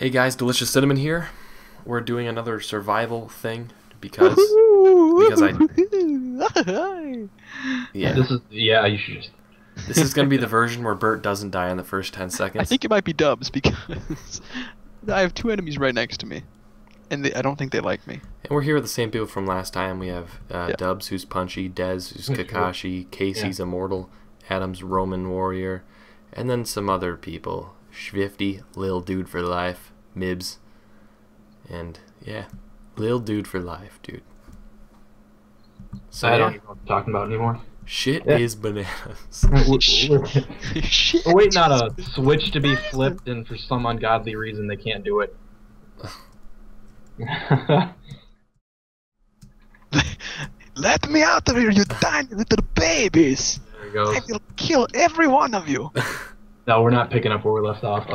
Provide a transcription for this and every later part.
Hey guys, Delicious Cinnamon here. We're doing another survival thing because I yeah. This is you should just. This is gonna be the version where Bert doesn't die in the first 10 seconds. I think it might be Dubz because I have two enemies right next to me, and I don't think they like me. And we're here with the same people from last time. We have Dubz, who's Punchy, Dez, who's Kakashi, Casey's Immortal, Adam's Roman Warrior, and then some other people. Schwifty, Lil Dude for Life, Mibs, and yeah, Lil Dude for Life, dude. So I don't even know what I'm talking about anymore. Shit is bananas. Shit. We're waiting on a switch to be flipped, and for some ungodly reason they can't do it. Let me out of here, you tiny little babies! There he goes. I will kill every one of you! No, we're not picking up where we left off.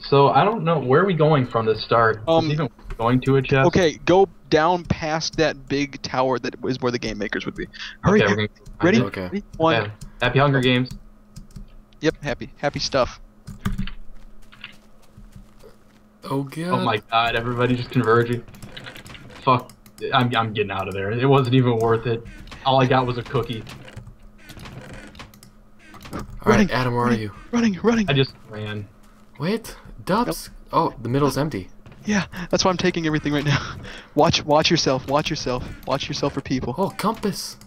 So I don't know where are we going from to start. Even going to a chest. Okay, go down past that big tower that was where the game makers would be. Hurry! Okay, ready? Okay. Ready? One. Yeah. Happy Hunger Games. Yep, happy stuff. Oh god. Oh my god! Everybody just converging. Fuck! I'm getting out of there. It wasn't even worth it. All I got was a cookie. Alright, Adam, where are you? Running. I just ran. Wait, Dubz. Nope. Oh, the middle's empty. Yeah, that's why I'm taking everything right now. Watch yourself for people. Oh, compass.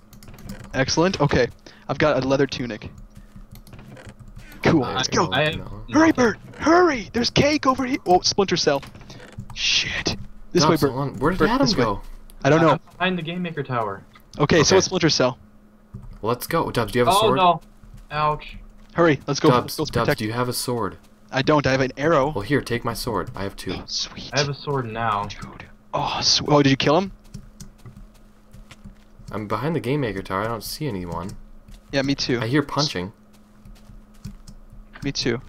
Excellent. Okay, I've got a leather tunic. Cool. Let's go. Hurry, Bert. Hurry. There's cake over here. Oh, Splinter Cell. Shit. This way, Bert. Where did Adam go? I don't know. Behind the Game Maker Tower. Okay, so it's Splinter Cell. Let's go, Dubz. Do you have a sword? Oh no. Ouch. Hurry, let's go. Dubz, do you have a sword? I don't, I have an arrow. Well, here, take my sword. I have two. Oh, sweet. I have a sword now. Dude. Oh, oh, did you kill him? I'm behind the Game Maker Tower. I don't see anyone. Yeah, me too. I hear punching. Me too.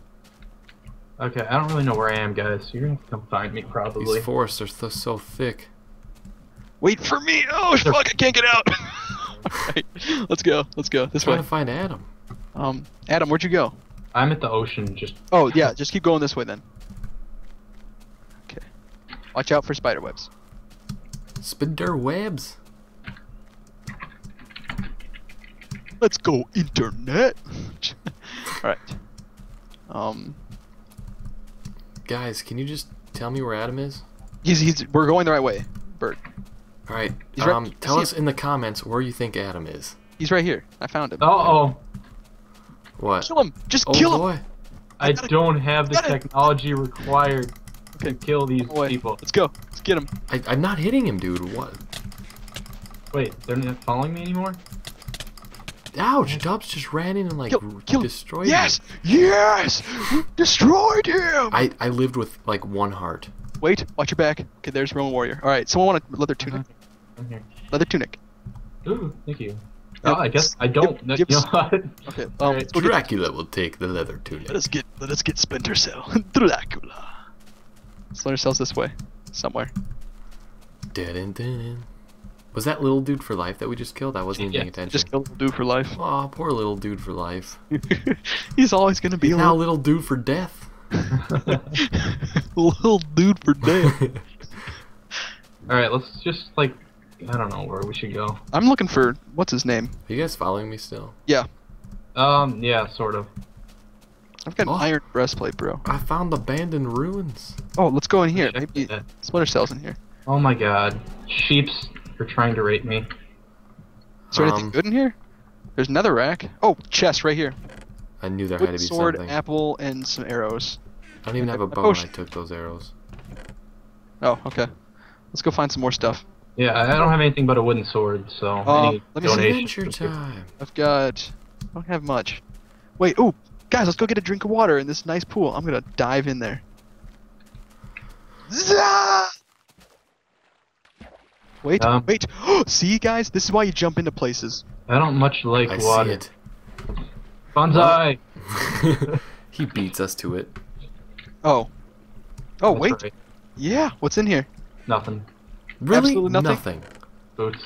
Okay, I don't really know where I am, guys. You're going to have to come find me, probably. These forests are so thick. Wait for me! Oh, fuck, I can't get out! Alright, let's go. This way. I'm trying to find Adam. Adam, where'd you go? I'm at the ocean, just... Oh, yeah, just keep going this way, then. Okay. Watch out for spider webs. Spider webs? Let's go, internet! Alright. Guys, can you just tell me where Adam is? We're going the right way, Bert. Alright, tell us in the comments where you think Adam is. He's right here. I found him. Uh-oh. What? Kill him! Just kill him! I don't have the technology required to kill these people. Let's go. Let's get him. I'm not hitting him, dude. What? Wait, they're not following me anymore? Ouch! Dubz just ran in and like destroyed him. Yes! Yes! We destroyed him! I lived with like one heart. Wait, watch your back. Okay, there's Roman Warrior. Alright, someone want a leather tunic. I'm here. Leather tunic. Ooh, thank you. Oh, I guess I don't. You know what? Okay. Dracula will take the leather tunic. Let us get Splinter Cell. Dracula. Splinter Cell's this way, somewhere. Dun-dun-dun. Was that Little Dude for Life that we just killed? I wasn't even paying attention. Just killed Little Dude for Life. Oh, poor Little Dude for Life. He's always gonna be now Little Dude for Death. Little Dude for Death. All right, let's just like. I don't know where we should go. I'm looking for... What's his name? Are you guys following me still? Yeah. Yeah, sort of. I've got an iron breastplate, bro. I found abandoned ruins. Oh, let's go in here. Maybe Splinter Cell's in here. Oh my god. Sheeps are trying to rape me. Is there anything good in here? There's another rack. Oh, chest right here. I knew there had to be something. Sword, apple, and some arrows. I don't even have a bow and I took those arrows. Oh, okay. Let's go find some more stuff. Yeah, I don't have anything but a wooden sword, so let me see. Adventure time. I don't have much. Wait, ooh, guys, let's go get a drink of water in this nice pool. I'm gonna dive in there. Zah! Wait, wait. See, guys, this is why you jump into places. I don't much like water. I see it. Bonsai. Well, he beats us to it. Oh. Oh, that's wait. Right. Yeah, what's in here? Nothing. Really? Absolutely nothing. Boots.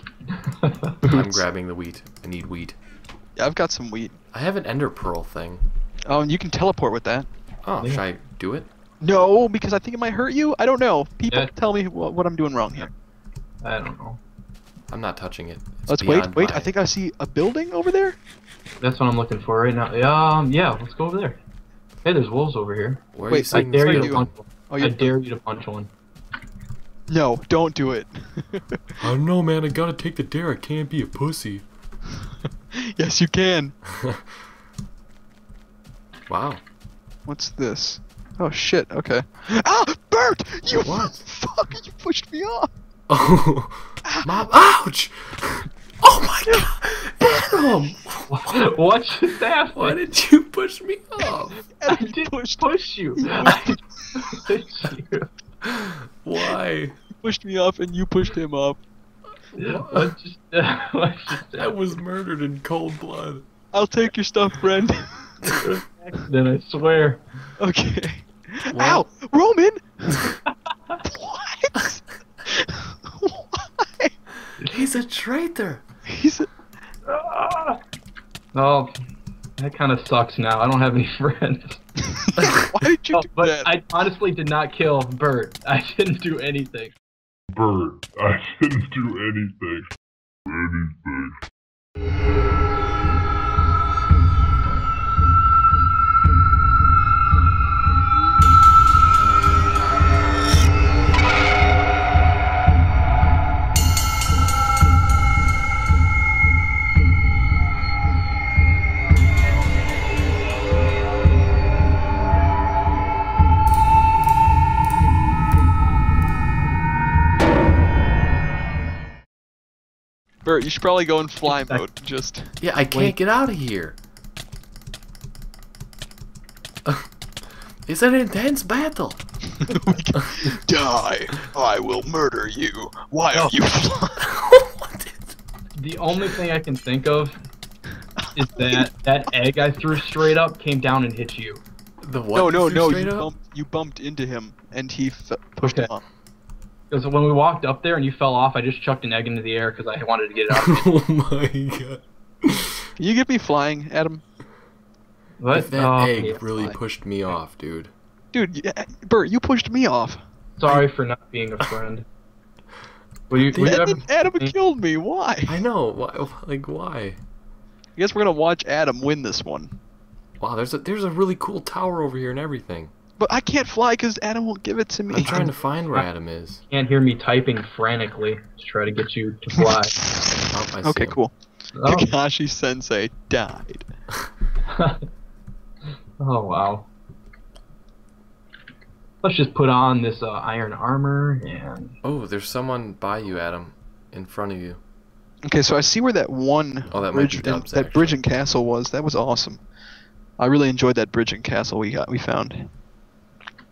I'm grabbing the wheat. I need wheat. Yeah, I've got some wheat. I have an Ender Pearl thing. Oh, and you can teleport with that. Oh, yeah. Should I do it? No, because I think it might hurt you. I don't know. People tell me what I'm doing wrong here. I don't know. I'm not touching it. It's wait. I think I see a building over there. That's what I'm looking for right now. Yeah, let's go over there. Hey, there's wolves over here. Wait, I dare you to punch one. I dare you to punch one. No, don't do it. I don't know, man. I gotta take the dare. I can't be a pussy. Yes, you can. Wow. What's this? Oh shit. Okay. Ah, Bert! You what? Fuck! You pushed me off. Oh, Mom! Ouch! Oh my God! Adam! What just happened? Why did you push me off? I didn't push you. I pushed you. Why? You pushed me off, and you pushed him off. What just happened? That was murdered in cold blood. I'll take your stuff, friend. Then I swear. Okay. What? Ow, Roman! What? Why? He's a traitor. He's a... Oh, that kind of sucks now. I don't have any friends. Why did you do that? I honestly did not kill Bert. I didn't do anything. Bert, I didn't do anything. Bert, you should probably go in fly mode. Just I can't get out of here. It's an intense battle. Die! I will murder you. Why are you flying? The only thing I can think of is that that egg I threw straight up came down and hit you. The what? No! You bumped into him, and he pushed him up. Because when we walked up there and you fell off, I just chucked an egg into the air because I wanted to get it out. Oh my God! Can you get me flying, Adam? What? If that egg really pushed me off, dude. Dude, Bert, you pushed me off. Sorry for not being a friend. Well, Adam killed me. Why? I know. Why? Like why? I guess we're gonna watch Adam win this one. Wow, there's a really cool tower over here and everything. But I can't fly because Adam won't give it to me. I'm trying to find where Adam is. You can't hear me typing frantically to try to get you to fly. Oh, okay, cool. Oh. Kakashi Sensei died. Oh, wow. Let's just put on this iron armor and... Oh, there's someone by you, Adam. In front of you. Okay, so I see where that one bridge and castle was. That was awesome. I really enjoyed that bridge and castle we found.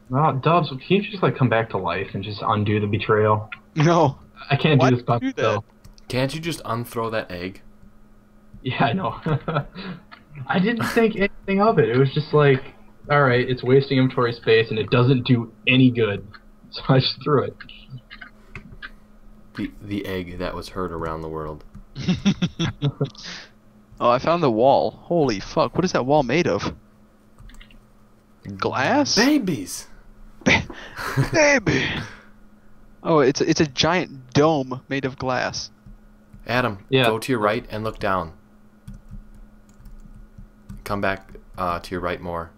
Oh, Dubz, can you just like come back to life and just undo the betrayal? No. I can't do this by myself. Can't you just unthrow that egg? Yeah, I know. I didn't think anything of it. It was just like, alright, it's wasting inventory space and it doesn't do any good. So I just threw it. The egg that was heard around the world. Oh, I found the wall. Holy fuck, what is that wall made of? Glass? Babies! Baby! Oh, it's a giant dome made of glass. Adam, go to your right and look down. Come back to your right more.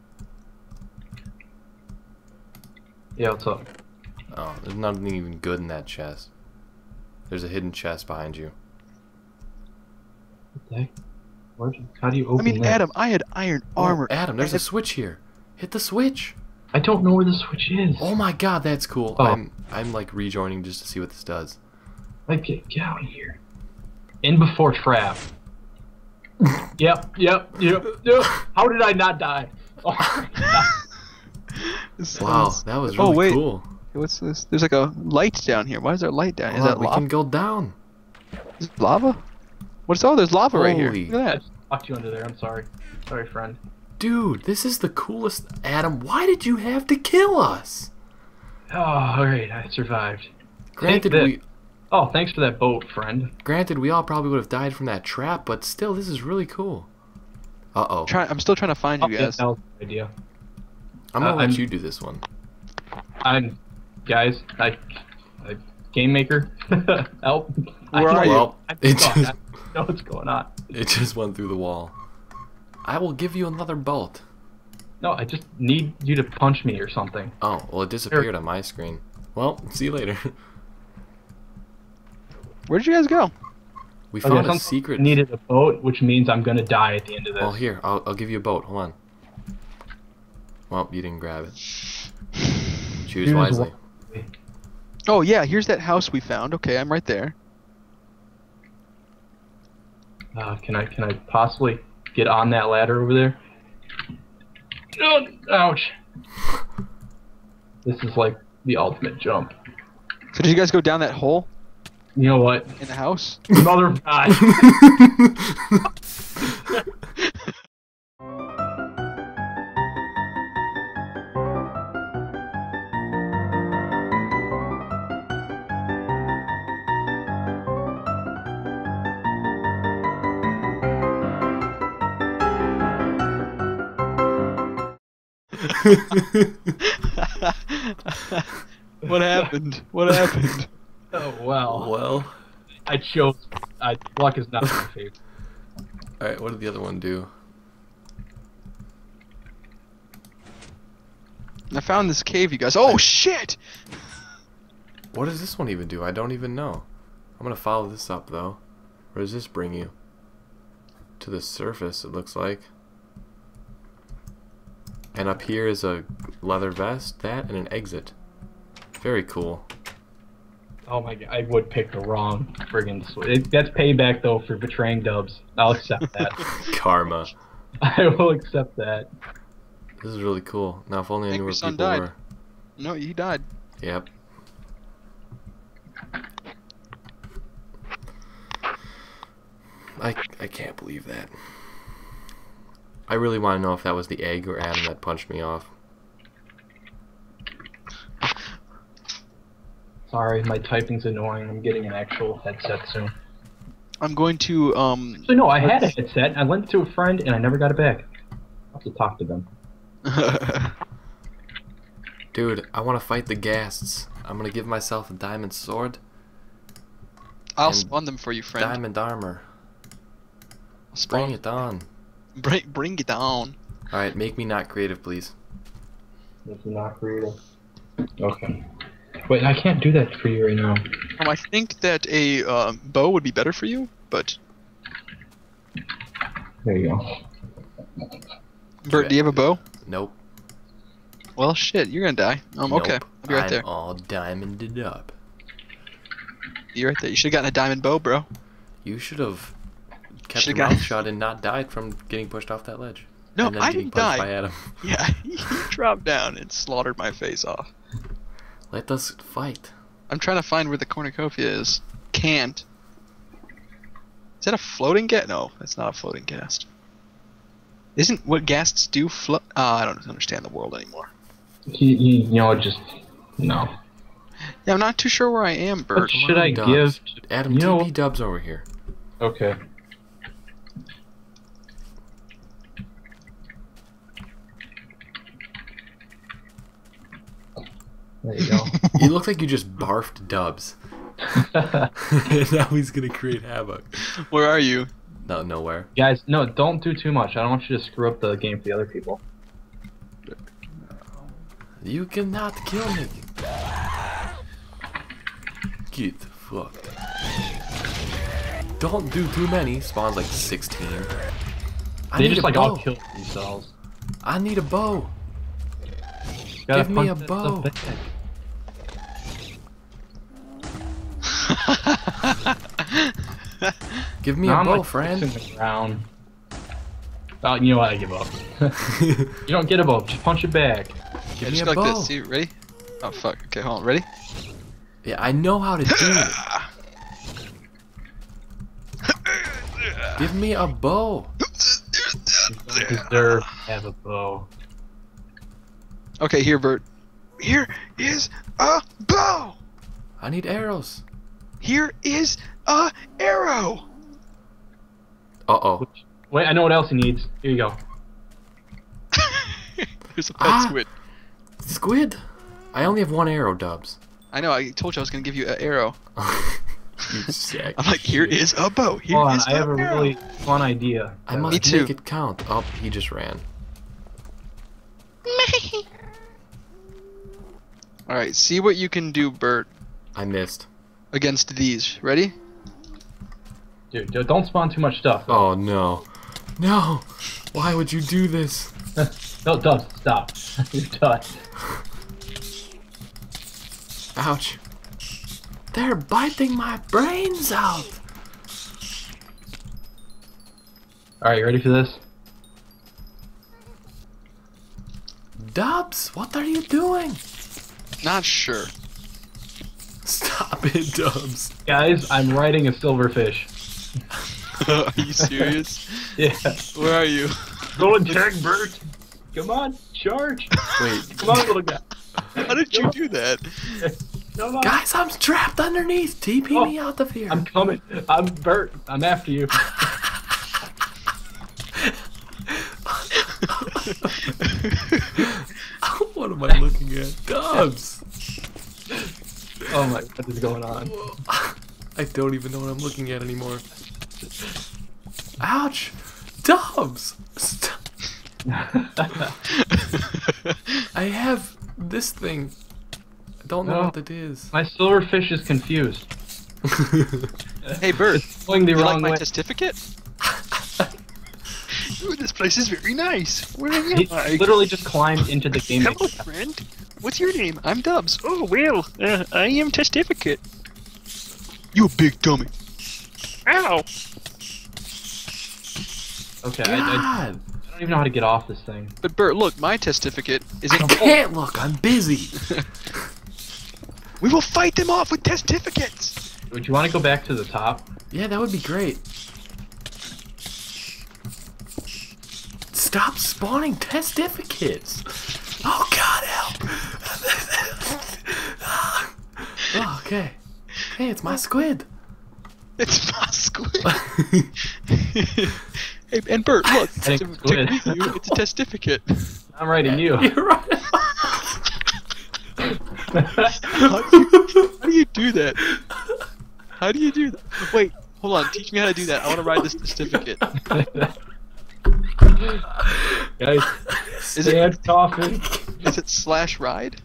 Yeah, what's up? Oh, there's nothing even good in that chest. There's a hidden chest behind you. Okay. How do you open that? Adam, I had iron armor. Oh, Adam, there's a switch here. Hit the switch. I don't know where the switch is. Oh my God, that's cool. Oh. I'm like rejoining just to see what this does. Get out of here. In before trap. Yep. How did I not die? Oh, wow, that was really cool. What's this? There's like a light down here. Why is there a light down? Is that lava? We can go down. Is it lava? There's lava right here. Look at that. I just locked you under there. I'm sorry. Sorry, friend. Dude, this is the coolest. Adam, why did you have to kill us? Oh, alright, I survived. Granted, thanks for that boat, friend. Granted, we all probably would have died from that trap, but still, this is really cool. I'm still trying to find you guys. I'm gonna let you do this one. Guys, game maker, help. Where are you? I don't know what's going on. It just went through the wall. I will give you another bolt. No, I just need you to punch me or something. Oh, well, it disappeared on my screen. Well, see you later. Where'd you guys go? We found a secret. I needed a boat, which means I'm gonna die at the end of this. Well, here, I'll give you a boat. Hold on. Well, you didn't grab it. Choose wisely. Oh yeah, here's that house we found. Okay, I'm right there. Can I possibly get on that ladder over there? Oh, ouch! This is like the ultimate jump. So did you guys go down that hole? You know what? In the house? Mother of God. What happened? What happened? Oh, wow. Well, I chose. Luck is not my favorite. Alright, what did the other one do? I found this cave, you guys. Oh, shit! What does this one even do? I don't even know. I'm gonna follow this up, though. Where does this bring you? To the surface, it looks like. And up here is a leather vest, that, and an exit. Very cool. Oh my god, I would pick the wrong friggin' switch. That's payback, though, for betraying Dubz. I'll accept that. Karma. I will accept that. This is really cool. Now, if only I knew where people were. No, he died. Yep. I can't believe that. I really want to know if that was the egg or Adam that punched me off. Sorry, my typing's annoying. I'm getting an actual headset soon. I'm going to, Actually, no, I had a headset. I lent it to a friend, and I never got it back. I'll have to talk to them. Dude, I want to fight the ghasts. I'm going to give myself a diamond sword. I'll spawn them for you, friend. Diamond armor. Bring it on. Bring it on. Alright, make me not creative, please. Make me not creative. Okay. Wait, I can't do that for you right now. I think that a bow would be better for you, but... There you go. Bert, do you have a bow? Nope. Well, shit, you're gonna die. Okay. I'll be right there. I'm all diamonded up. You're right there. You should've gotten a diamond bow, bro. You should've kept your mouth shut and not died from getting pushed off that ledge. No, I didn't die. By Adam. Yeah, he dropped down and slaughtered my face off. Let us fight. I'm trying to find where the cornucopia is. Can't. Is that a floating ghast? No, that's not a floating ghast. Isn't what ghasts do float? I don't understand the world anymore. You know, just... No. Yeah, I'm not too sure where I am, Bert. What should I give? Adam, TP Dubz over here. Okay. There you go. You look like you just barfed Dubz. And now he's gonna create havoc. Where are you? No, nowhere. Guys, no, don't do too much. I don't want you to screw up the game for the other people. You cannot kill me. Get fucked. Don't do too many. Spawns like 16. They just like all kill themselves. I need a bow. Give me a bow. Give me a bow, friend. Oh, you know what? I give up. You don't get a bow. Just punch it back. Give me a bow. This. See, ready? Oh fuck. Okay, hold on. Ready? Yeah, I know how to do it. Give me a bow. You deserve to have a bow. Okay, here, Bert. Here is a bow! I need arrows. Here is a arrow! Uh-oh. Wait, I know what else he needs. Here you go. There's a pet squid. Squid? I only have one arrow, Dubz. I know. I told you I was gonna give you an arrow. I'm like, here is a bow. Here is a arrow. I have a really fun idea. I must make it count. Oh, he just ran. All right, see what you can do, Bert. I missed. Against these, ready? Dude, don't spawn too much stuff. Oh no, no! Why would you do this? No, Dubz, stop. You're done. Ouch. They're biting my brains out! Alright, you ready for this? Dubz, what are you doing? Not sure. Stop it, Dubz. Guys, I'm riding a silverfish. Are you serious? Yeah. Where are you? Go and check, Bert. Come on, charge. Wait. Come on, little guy. How did you do that? Guys, I'm trapped underneath. TP me out of here. I'm coming. I'm Bert. I'm after you. What am I looking at? Dubz. Oh my, what is going on? I don't even know what I'm looking at anymore. Ouch. Dubz. I have this thing. I don't know what it is. My silverfish is confused. Hey, Bert. Going the wrong way. My certificate? Ooh, this place is very nice. Where am I? I literally just climbed into the game. Hello, friend. What's your name? I'm Dubz. Oh, well, I am Testificate. You big dummy. Ow. Okay, God. I don't even know how to get off this thing. But Bert, look, my Testificate is in I can't look, I'm busy. We will fight them off with Testificates. Would you want to go back to the top? Yeah, that would be great. Stop spawning Testificates! Oh God, help! Oh, okay. Hey, it's my squid. It's my squid. Hey, and Bert, look, it's a Testificate. I'm writing you. You're right. How do you do that? How do you do that? Wait, hold on. Teach me how to do that. I want to ride this Testificate. Guys, is it slash ride?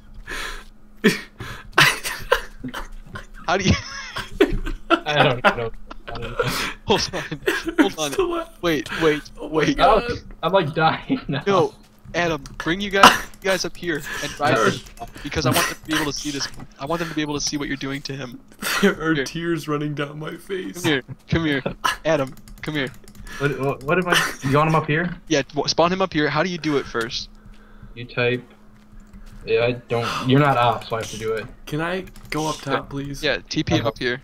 How do you? I don't know. Hold on. Hold on. Wait. Oh, I'm like dying now. No, Adam, bring you guys up here and ride them, because I want them to be able to see this. I want them to be able to see what you're doing to him. There are tears running down my face. Come here, Adam. Come here. What am I? You want him up here? Yeah, spawn him up here. How do you do it first? You type. Yeah, I don't. You're not up, so I have to do it. Can I go up top, please? Yeah, TP him up here.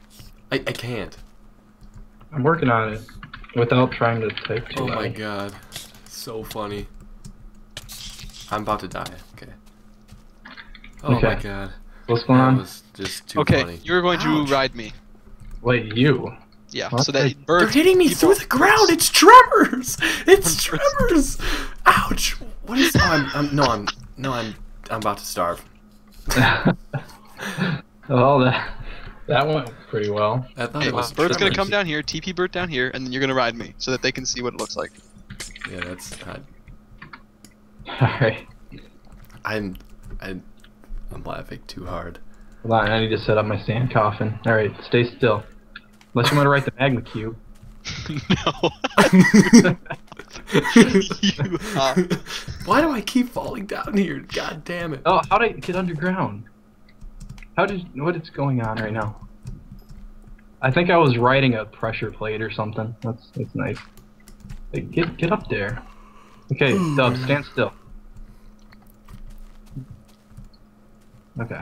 I can't. I'm working on it without trying to type too much. Oh my God, so funny. I'm about to die. Okay. Oh my God. What's going on? That was just too funny. Okay, you're going to ride me. Wait, you? Yeah, so that bird... They're hitting me through the ground! It's Trevor's! It's Trevor's! Ouch! What is... Oh, I'm about to starve. Well, that went pretty well. I thought it was... Bert's gonna come down here, TP Bert down here, and then you're gonna ride me, so that they can see what it looks like. Yeah, that's... Alright. I'm laughing too hard. Hold on, I need to set up my sand coffin. Alright, stay still. Unless you want to write the magma cube. No. Why do I keep falling down here? God damn it. Oh, how did I get underground? What is going on right now? I think I was riding a pressure plate or something. That's nice. Hey, get up there. Okay, Dub, stand still. Okay.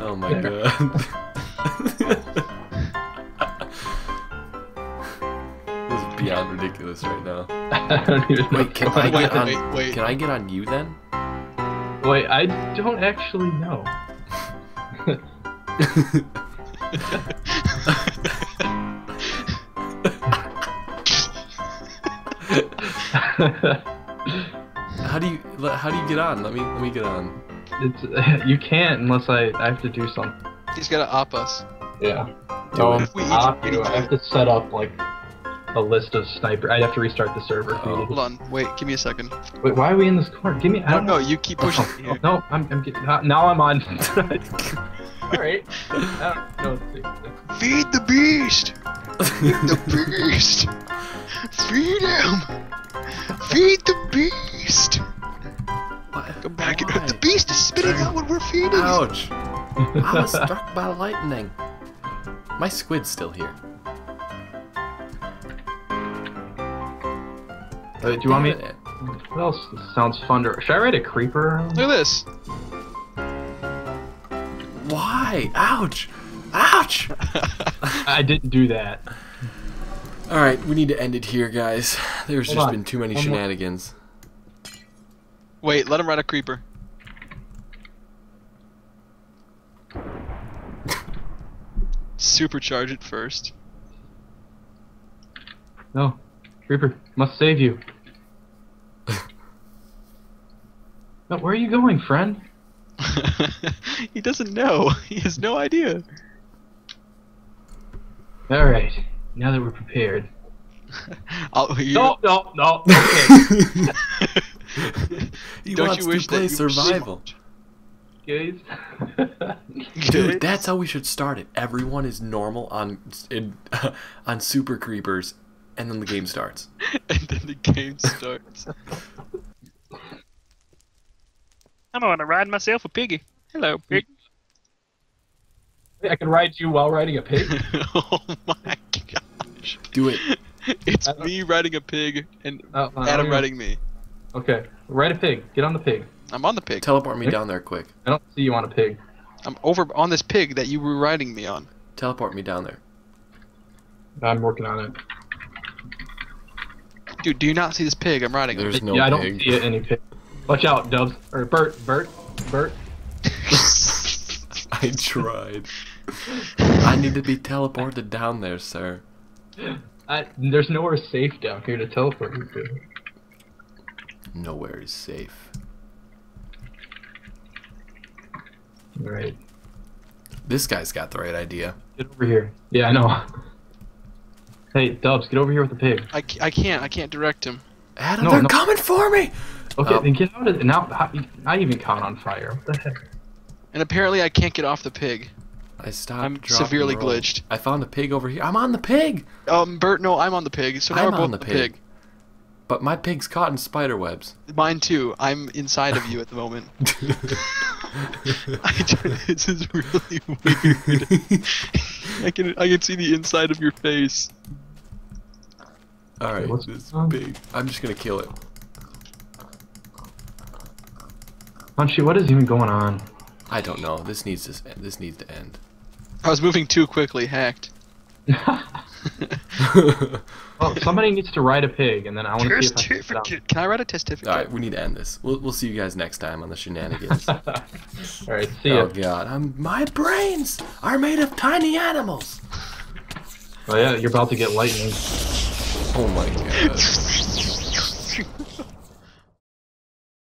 Oh my God. This is beyond ridiculous right now. I don't even know. Wait, can I get on you then? Wait, I don't actually know. How do you get on? Let me get on. It's you can't unless I have to do something. He's gonna op us. Yeah. So I have to set up like a list of sniper. I'd have to restart the server. Oh, hold on. Wait. Give me a second. Wait. Why are we in this corner? Give me. I don't know. You keep pushing. Oh, no. I'm getting. Now I'm on. All right. No, feed the beast. Feed the beast. Feed him. Feed the beast. What? Come back. Why? The beast is spitting out what we're feeding. Ouch. I was struck by lightning. My squid's still here. Do you want me? What else sounds fun to? Should I write a creeper? Look at this. Why? Ouch! Ouch! I didn't do that. All right, we need to end it here, guys. There's Hold just on. Been too many One shenanigans. More. Wait, let him write a creeper. Supercharge it first. No. Creeper, must save you. No, where are you going, friend? He doesn't know. He has no idea. Alright. Now that we're prepared. No. Okay. Don't you wish to play survival? Guys. Dude, that's how we should start it. Everyone is normal on Super Creepers, and then the game starts. I'm gonna ride myself a piggy. Hello, pig. I can ride you while riding a pig? Oh my gosh. Do it. It's me riding a pig and Adam riding me. Okay, ride a pig. Get on the pig. I'm on the pig. Teleport me down there quick. I don't see you on a pig. I'm over on this pig that you were riding me on. Teleport me down there. I'm working on it. Dude, do you not see this pig I'm riding? There's no pig. Yeah, I don't see any pig. Watch out, Dubz. Or Bert. I tried. I need to be teleported down there, sir. There's nowhere safe down here to teleport you to. Nowhere is safe. Right. This guy's got the right idea. Get over here. Yeah, I know. Hey, Dubz, get over here with the pig. I can't direct him. Adam, they're coming for me! Okay, then get out of it. Now, I even caught on fire. What the heck? And apparently I can't get off the pig. I stopped. I'm severely glitched. I found a pig over here. I'm on the pig! Bert, no, I'm on the pig. So now we're both on the pig. But my pig's caught in spider webs. Mine too. I'm inside of you at the moment. This is really weird. I can see the inside of your face. All right, what's this big? I'm just gonna kill it. Munchie, what is even going on? I don't know. This needs to end. I was moving too quickly. Hacked. Well, somebody needs to ride a pig, and then I want to see if I can I ride a testificate? All right, we need to end this. We'll see you guys next time on the shenanigans. All right, see ya. Oh God, my brains are made of tiny animals. Oh yeah, you're about to get lightning. Oh my God.